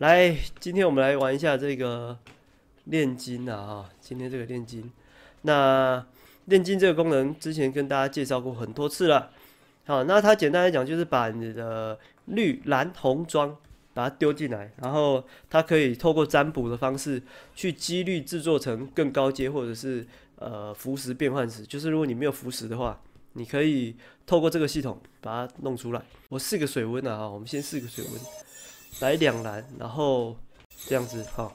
来，今天我们来玩一下这个炼金啊！今天这个炼金，那炼金这个功能之前跟大家介绍过很多次了。好，那它简单来讲就是把你的绿、蓝、红装把它丢进来，然后它可以透过占卜的方式去几率制作成更高阶或者是符石变换石。就是如果你没有符石的话，你可以透过这个系统把它弄出来。我试个水温啊，我们先试个水温。 来两蓝，然后这样子哈、哦，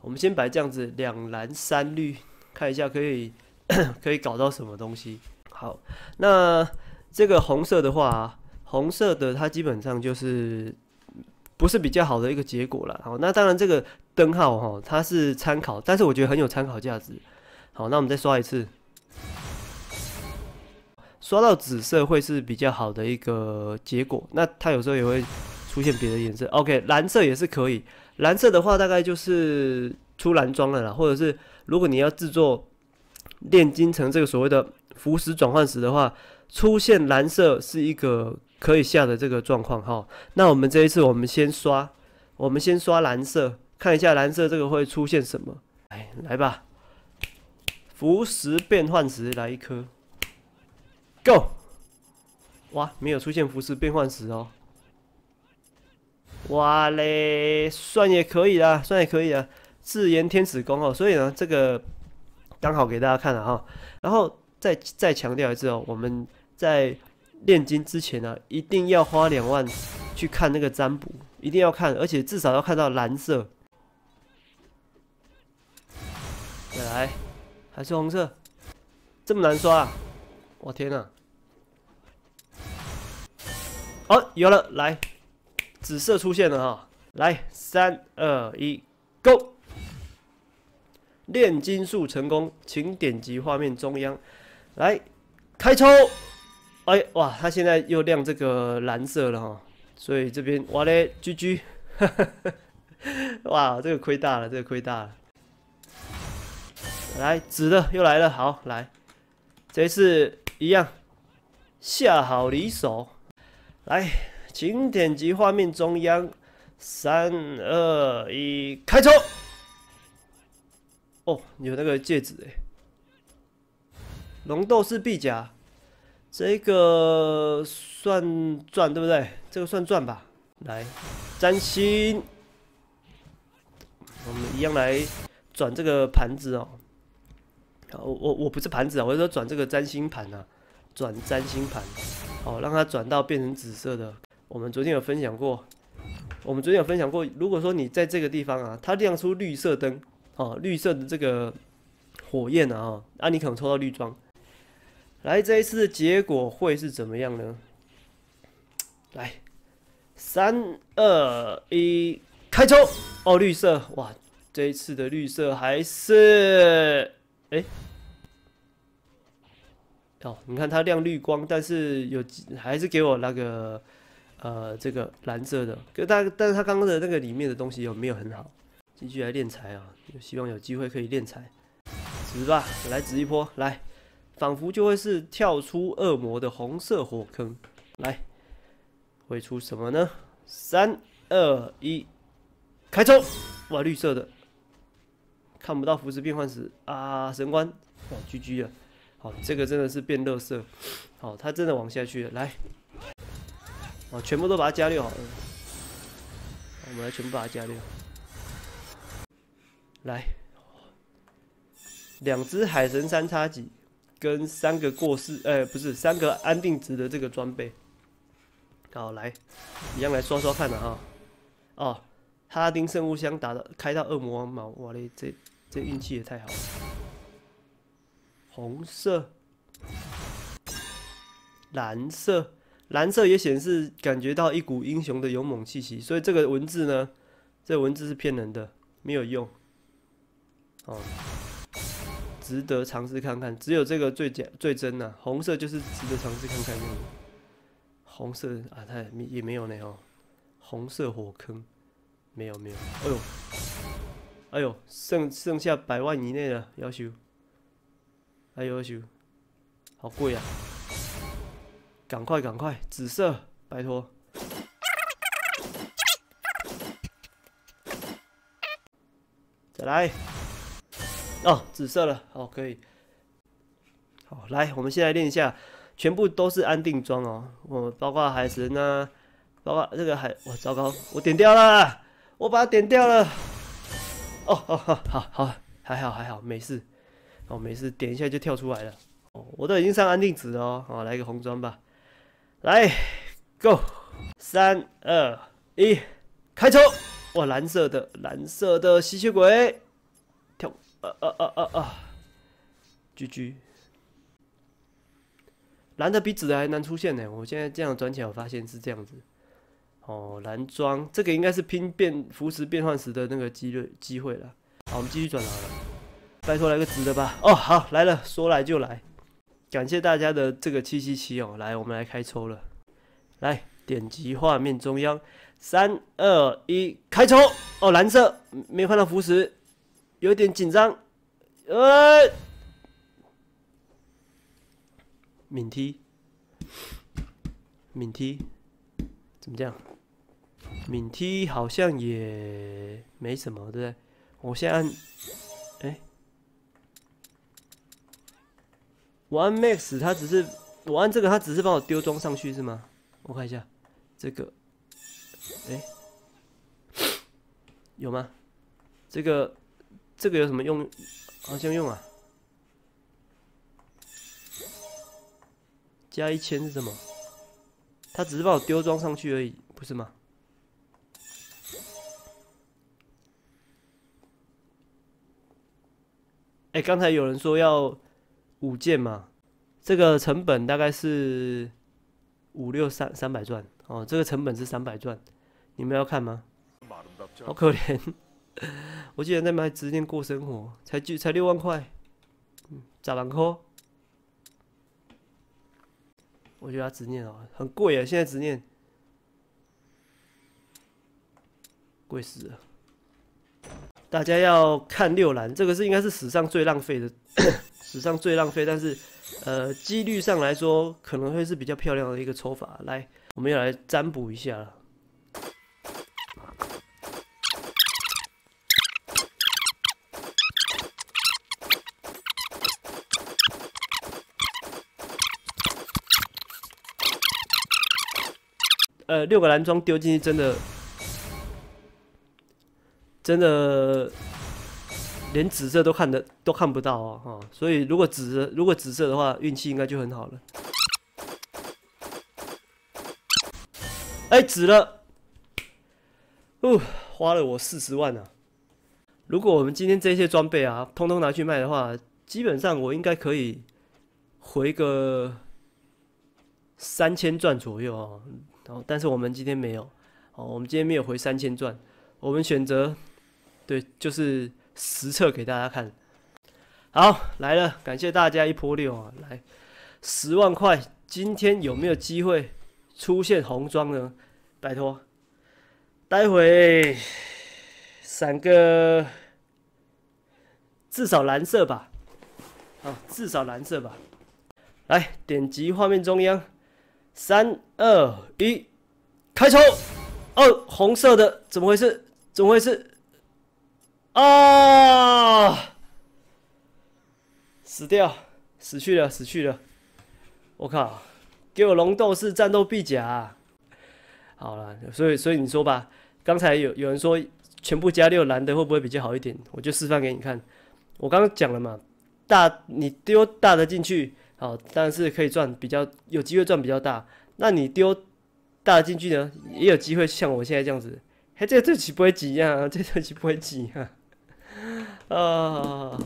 我们先摆这样子，两蓝三绿，看一下可以搞到什么东西。好，那这个红色的话、啊，红色的它基本上就是不是比较好的一个结果啦。好，那当然这个灯号哈、哦，它是参考，但是我觉得很有参考价值。好，那我们再刷一次，刷到紫色会是比较好的一个结果。那它有时候也会 出现别的颜色 ，OK， 蓝色也是可以。蓝色的话，大概就是出蓝装了啦，或者是如果你要制作炼金成这个所谓的符石转换石的话，出现蓝色是一个可以下的这个状况哈。那我们这一次我们先刷蓝色，看一下蓝色这个会出现什么。来吧，符石变换石来一颗 ，Go！ 哇，没有出现符石变换石哦。 哇嘞，算也可以啦，算也可以啦。自研天使宫哦，所以呢，这个刚好给大家看了哈。然后再强调一次哦，我们在炼金之前呢、啊，一定要花2万去看那个占卜，一定要看，而且至少要看到蓝色。再来，还是红色，这么难刷啊！我天哪！哦，有了，来。 紫色出现了哈，来，3、2、1，Go！ 炼金术成功，请点击画面中央，来开抽。哎哇，它现在又亮这个蓝色了哈，所以这边哇嘞 ，GG， 哇，这个亏大了，这个亏大了。来，紫的又来了，好，来，这一次一样下好离手，来。 请点击画面中央，3、2、1，开抽！哦，有那个戒指哎，龙斗士臂甲，这个算钻对不对？这个算钻吧。来，占星，我们一样来转这个盘子哦。我不是盘子啊，我是说转这个占星盘啊，转占星盘，哦，让它转到变成紫色的。 我们昨天有分享过，如果说你在这个地方啊，它亮出绿色灯，哦，绿色的这个火焰啊，哦，啊，你可能抽到绿装。来，这一次的结果会是怎么样呢？来，3、2、1，开抽！哦，绿色，哇，这一次的绿色还是，哎。 哦，你看它亮绿光，但是有还是给我那个这个蓝色的，但是它刚刚的那个里面的东西有没有很好？继续来炼财啊，希望有机会可以炼财，值吧，来值一波，来，仿佛就会是跳出恶魔的红色火坑，来，会出什么呢？3、2、1，开抽！哇，绿色的，看不到符石变换石啊，神官，哇，GG了。 好，这个真的是变垃圾。好，它真的往下去了。来，哦，全部都把它加6好了。我们来全部把它加6。来，2只海神3叉戟跟3个过世，不是3个安定值的这个装备。好，来，一样来刷刷看啊。哦，哈丁圣物箱打到开到恶魔王毛，哇嘞，这运气也太好了。 红色、蓝色，蓝色也显示感觉到一股英雄的勇猛气息，所以这个文字呢，这文字是骗人的，没有用。哦，值得尝试看看，只有这个最假最真呐、啊。红色就是值得尝试看看用的。红色啊，它也没有呢哦。红色火坑，没有没有。哎呦，哎呦，剩下100万以内了，要修。 哎呦，好贵啊！赶快赶快，紫色，拜托！再来。哦，紫色了，好，可以。好，来，我们先来练一下，全部都是安定装哦。我包括海神啊，包括这个海，我糟糕，我点掉了，我把它点掉了。哦哦，好，还好，没事。哦，没事，点一下就跳出来了。哦，我都已经上安定值了哦。好，来一个红装吧。来 ，Go， 3、2、1，开抽！哇，蓝色的吸血鬼，跳，GG。蓝的比紫的还难出现呢。我现在这样转起来，我发现是这样子。哦，蓝装这个应该是拼符石变换时的那个机会了。好，我们继续转好了。拜托来个直的吧。哦，好，来了，说来就来。感谢大家的这个777哦。来，我们来开抽了。来，点击画面中央，3、2、1，开抽。哦，蓝色没看到符石，有点紧张。敏踢，怎么这样？敏踢好像也没什么，对不对？我先按，我按 max， 它只是我按这个，它只是帮我丢装上去是吗？我看一下，这个，有吗？这个有什么用？好像用啊。加1000是什么？他只是把我丢装上去而已，不是吗？刚才有人说要5件嘛，这个成本大概是300钻哦，这个成本是300钻，你们要看吗？好可怜，我竟然在买直接过生活，才6万块，10万块。我觉得它执念哦，很贵啊！现在执念贵死了。大家要看6蓝，这个是应该是史上最浪费的，史上最浪费，但是几率上来说可能会是比较漂亮的一个抽法。来，我们要来占卜一下了。6个蓝装丢进去，真的连紫色都看不到哦，所以如果紫色的话，运气应该就很好了。紫了，花了我40万啊！如果我们今天这些装备啊，通通拿去卖的话，基本上我应该可以回个3000钻左右哦。哦，但是我们今天没有，哦，我们今天没有回3000钻，我们选择，对，就是实测给大家看。好，来了，感谢大家一波6啊，来10万块，今天有没有机会出现红装呢？拜托，待会闪个至少蓝色吧，啊，至少蓝色吧。来，点击画面中央。3、2、1，开抽！哦，红色的，怎么回事？啊！死去了！我靠，给我龙斗士战斗臂甲啊！好了，所以你说吧，刚才有人说全部加6蓝的会不会比较好一点？我就示范给你看。我刚刚讲了嘛，你丢大的进去。好，但是可以赚比较有机会赚比较大。那你丢大的进去呢，也有机会像我现在这样子。嘿，这对棋不会挤啊，这对棋不会挤啊。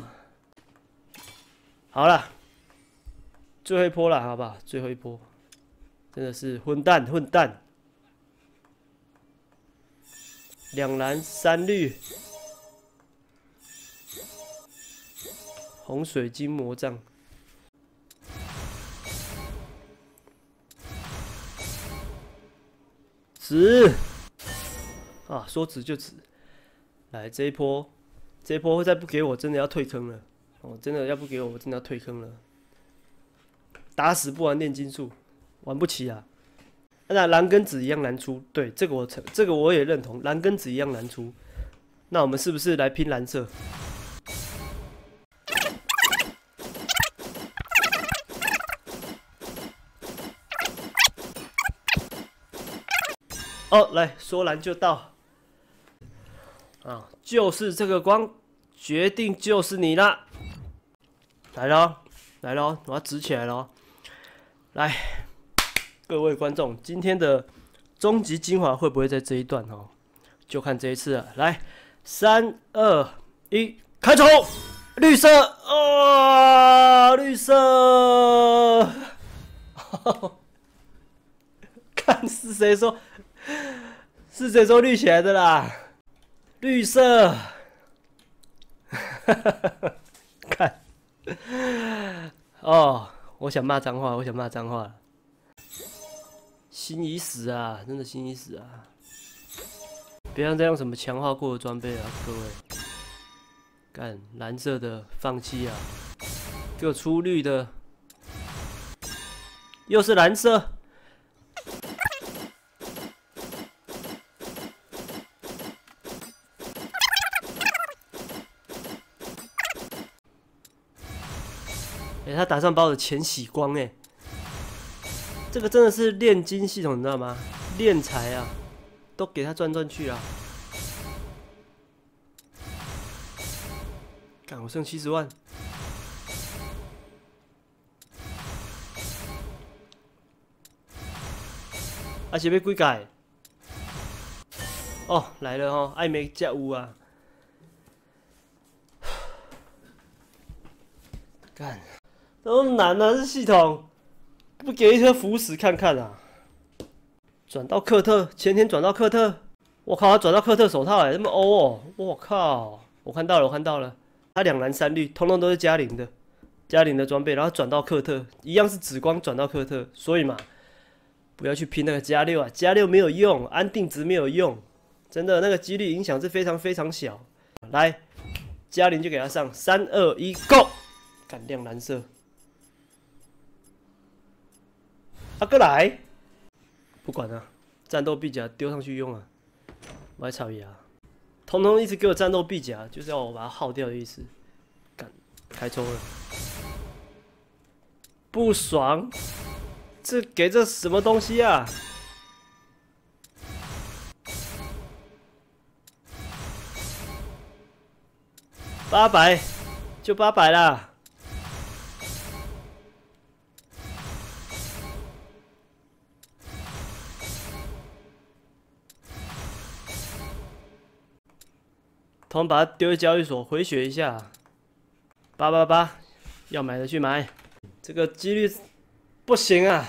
好了，最后一波了，好吧，最后一波，真的是混蛋。2蓝3绿，洪水金魔杖。紫啊，说紫就紫。来这一波再不给我，真的要退坑了。打死不玩炼金术，玩不起啊！那蓝跟紫一样难出，对，这个我也认同，蓝跟紫一样难出。那我们是不是来拼蓝色？哦，来说蓝就到。啊，就是这个光，决定就是你啦。来咯，来咯，我要直起来咯。来，各位观众，今天的终极精华会不会在这一段哦？就看这一次了。来，3、2、1，开抽！绿色啊，绿色！看是谁说？ 是谁说绿起来的啦？绿色，看，哦，我想骂脏话，我想骂脏话，心已死啊，真的心已死啊！不要再用什么强化过的装备啊，各位！干蓝色的放弃啊，给我出绿的，又是蓝色。 哎、欸，他打算把我的钱洗光哎、欸！这个真的是炼金系统，你知道吗？炼财啊，都给他转转去啊！干，我剩70万。啊，是要几届？哦，来了哦，爱美才有啊！干。 那么难啊！这系统不给一颗腐蚀看看啊！转到克特，前天转到克特，我靠，他转到克特手套哎、欸，这么欧哦！我靠，我看到了，我看到了，他2蓝3绿，通通都是加0的，加0的装备，然后转到克特，一样是紫光转到克特，所以嘛，不要去拼那个+6啊，+6没有用，安定值没有用，真的那个几率影响是非常非常小。来，+0就给他上，3、2、1，Go！ 干亮蓝色。 啊，过来！不管了、啊，战斗臂甲丢上去用啊！我还草芽，通通一直给我战斗臂甲，就是要我把它耗掉的意思。干，开抽了，不爽！这给这什么东西啊？800，就800啦。 我们把它丢去交易所回血一下，888，要买的去买，这个几率不行啊。